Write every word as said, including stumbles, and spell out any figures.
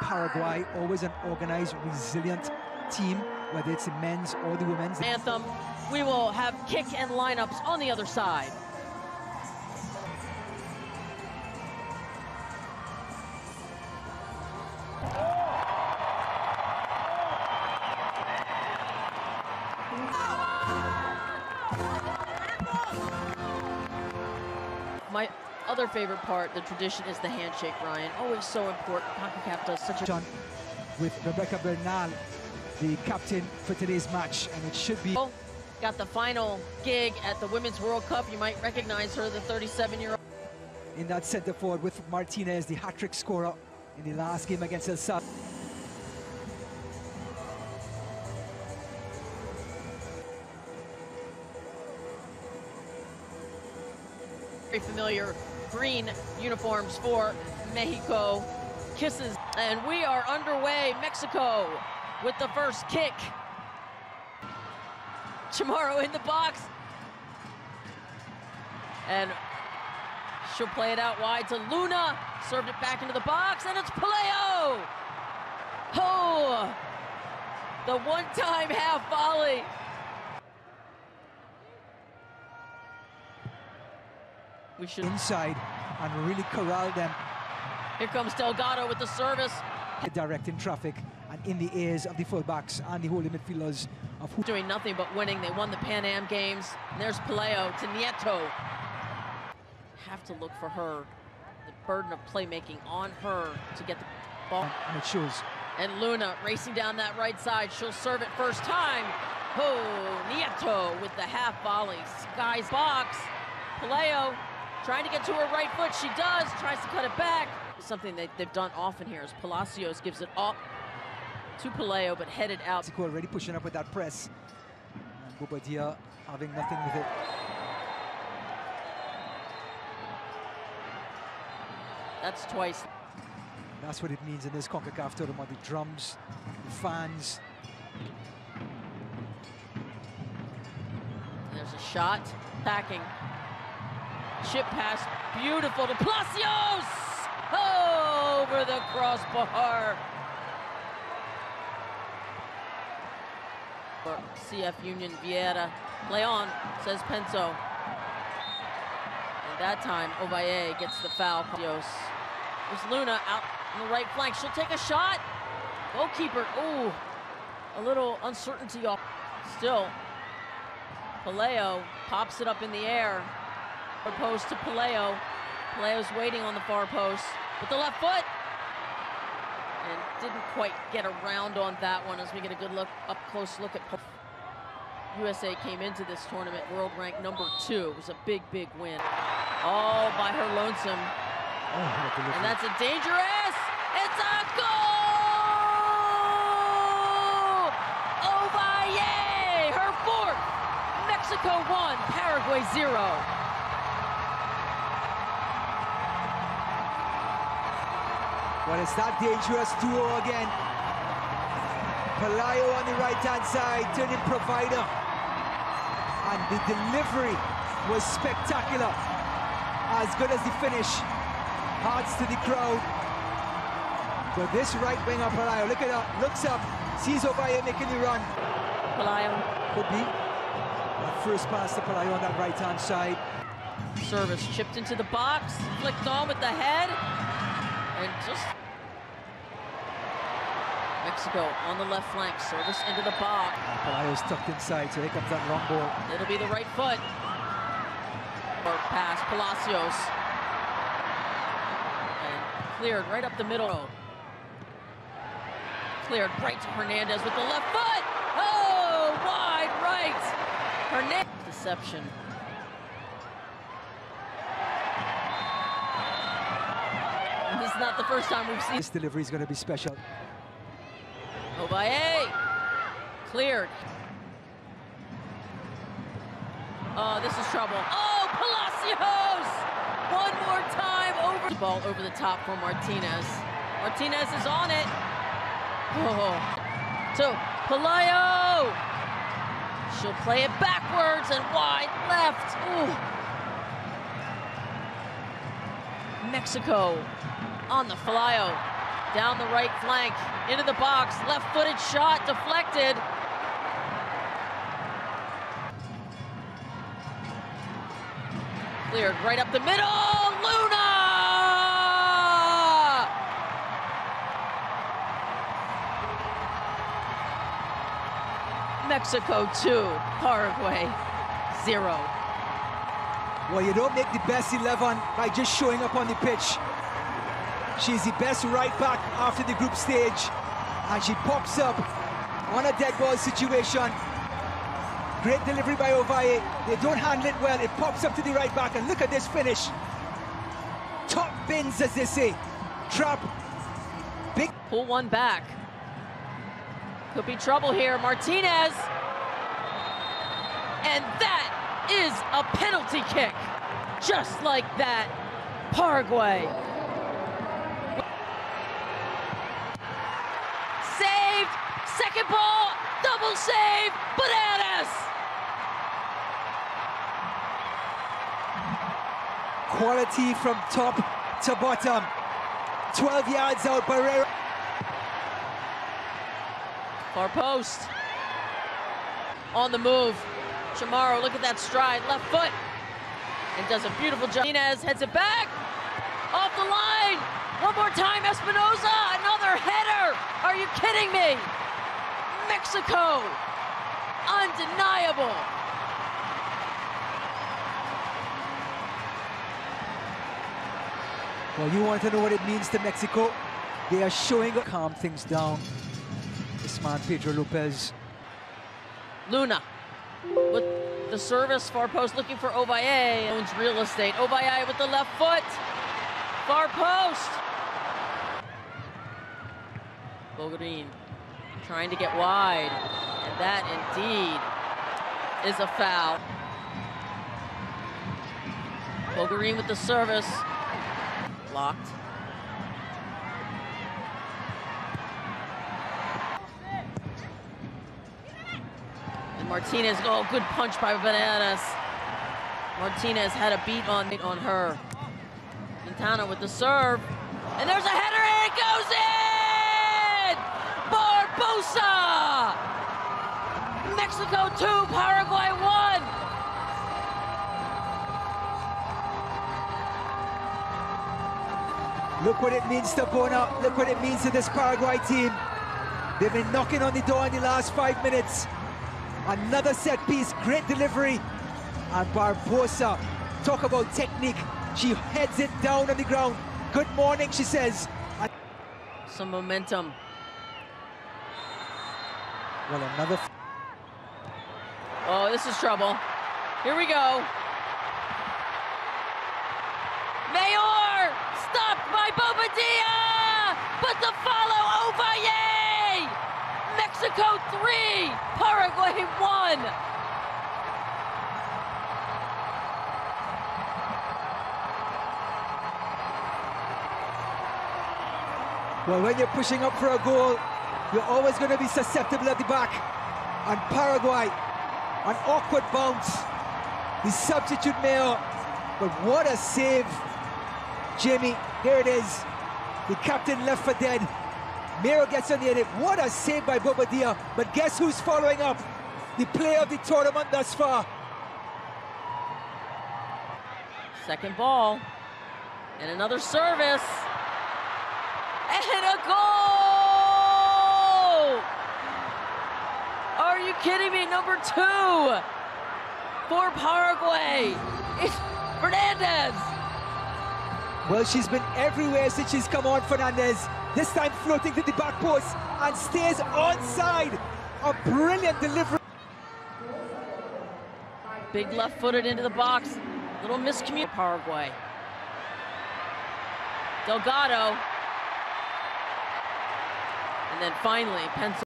Paraguay, always an organized, resilient team, whether it's the men's or the women's. Anthem, we will have kick and lineups on the other side. My other favorite part, the tradition, is the handshake, Ryan. Always so important. CONCACAF does such a... John, with Rebecca Bernal, the captain for today's match, and it should be... Got the final gig at the Women's World Cup. You might recognize her, the thirty-seven-year-old. In that center forward with Martinez, the hat-trick scorer in the last game against El Salvador. Familiar green uniforms for Mexico. Kisses, and we are underway. Mexico with the first kick. Chamorro in the box, and she'll play it out wide to Luna. Served it back into the box, and it's Palayo. Oh, the one-time half volley. We should inside and really corral them. Here comes Delgado with the service. Directing traffic and in the ears of the fullbacks and the holding midfielders. Of who doing nothing but winning. They won the Pan Am games. And there's Peleo to Nieto. Have to look for her. The burden of playmaking on her to get the ball. And it shows. And Luna racing down that right side. She'll serve it first time. Oh, Nieto with the half volley. Sky's box. Peleo. Trying to get to her right foot, she does, tries to cut it back. Something that they've done often here is Palacios gives it up to Palayo, but headed out. Siko already pushing up with that press. And Bobadilla having nothing with it. That's twice. That's what it means in this CONCACAF tournament, the drums, the fans. And there's a shot, attacking. Chip pass, beautiful to Palacios! Oh, over the crossbar. For C F Union Vieira, play on, says Penso. And that time, Ovalle gets the foul. Palacios. There's Luna out on the right flank. She'll take a shot. Goalkeeper, ooh, a little uncertainty off. Still, Palayo pops it up in the air. Far post to Palayo. Palayo's waiting on the far post with the left foot. And didn't quite get around on that one as we get a good look, up close look at. U S A came into this tournament world rank number two. It was a big, big win. All by her lonesome. Oh, and that's a dangerous. It's a goal! Ovalle, her fourth. Mexico one, Paraguay zero. Well, it's that dangerous duo again. Palayo on the right-hand side, turning provider. And the delivery was spectacular. As good as the finish. Hearts to the crowd. But this right winger, Palayo, look at her, looks up, sees Obayo making the run. Palayo. Could be. That first pass to Palayo on that right-hand side. Service chipped into the box, flicked on with the head. And just Mexico on the left flank, service into the box. Palayo's tucked inside, so here comes that long ball. It'll be the right foot. Or pass, Palacios. And cleared right up the middle. Cleared right to Hernandez with the left foot. Oh, wide right. Hernandez. Deception. It's not the first time we've seen. This delivery is going to be special. Ovalle cleared. Oh, this is trouble. Oh, Palacios! One more time over the ball over the top for Martinez. Martinez is on it. Oh, to Palayo. She'll play it backwards and wide left. Ooh. Mexico. On the Palayo, down the right flank, into the box, left-footed shot, deflected. Cleared right up the middle, Luna! Mexico two, Paraguay zero. Well, you don't make the best eleven by just showing up on the pitch. She's the best right back after the group stage, and she pops up on a dead ball situation. Great delivery by Ovalle. They don't handle it well. It pops up to the right back, and look at this finish. Top bins, as they say. Trap. Big. Pull one back. Could be trouble here. Martinez. And that is a penalty kick. Just like that, Paraguay. Saved. Second ball. Double save. Bananas. Quality from top to bottom. twelve yards out, Barrera. Far post. On the move. Chamorro, look at that stride. Left foot. And does a beautiful job. Jimenez heads it back. Off the line. One more time, Espinoza. Another header. Are you kidding me? Mexico. Undeniable. Well, you want to know what it means to Mexico? They are showing up. Calm things down. This man, Pedro Lopez. Luna with the service, far post, looking for Ovalle. Owns real estate. Ovalle with the left foot. Far post. Bogarin trying to get wide. And that indeed is a foul. Bogarin with the service. Blocked. Martinez, oh, good punch by Bananas. Martinez had a beat on, on her. Santana with the serve. And there's a header, and it goes in! Barbosa! Mexico two, Paraguay one. Look what it means to Bona. Look what it means to this Paraguay team. They've been knocking on the door in the last five minutes. Another set piece, great delivery. And Barbosa, talk about technique. She heads it down on the ground. Good morning, she says. Some momentum. Well, another. Oh, this is trouble. Here we go. Mayor, stopped by Bobadilla, but the follow, Ovalle! Mexico three, Paraguay one. Well, when you're pushing up for a goal, you're always going to be susceptible at the back. And Paraguay, an awkward bounce. The substitute Mayo, but what a save. Jimmy, there it is. The captain left for dead. Mayo gets on the edit. What a save by Bobadilla. But guess who's following up? The player of the tournament thus far. Second ball. And another service. And a goal! Are you kidding me? Number two for Paraguay. It's Fernandez. Well, she's been everywhere since she's come on, Fernandez. This time floating to the back post and stays onside. A brilliant delivery. Big left footed into the box. Little miscommunication. Paraguay. Delgado. And then finally, Penso.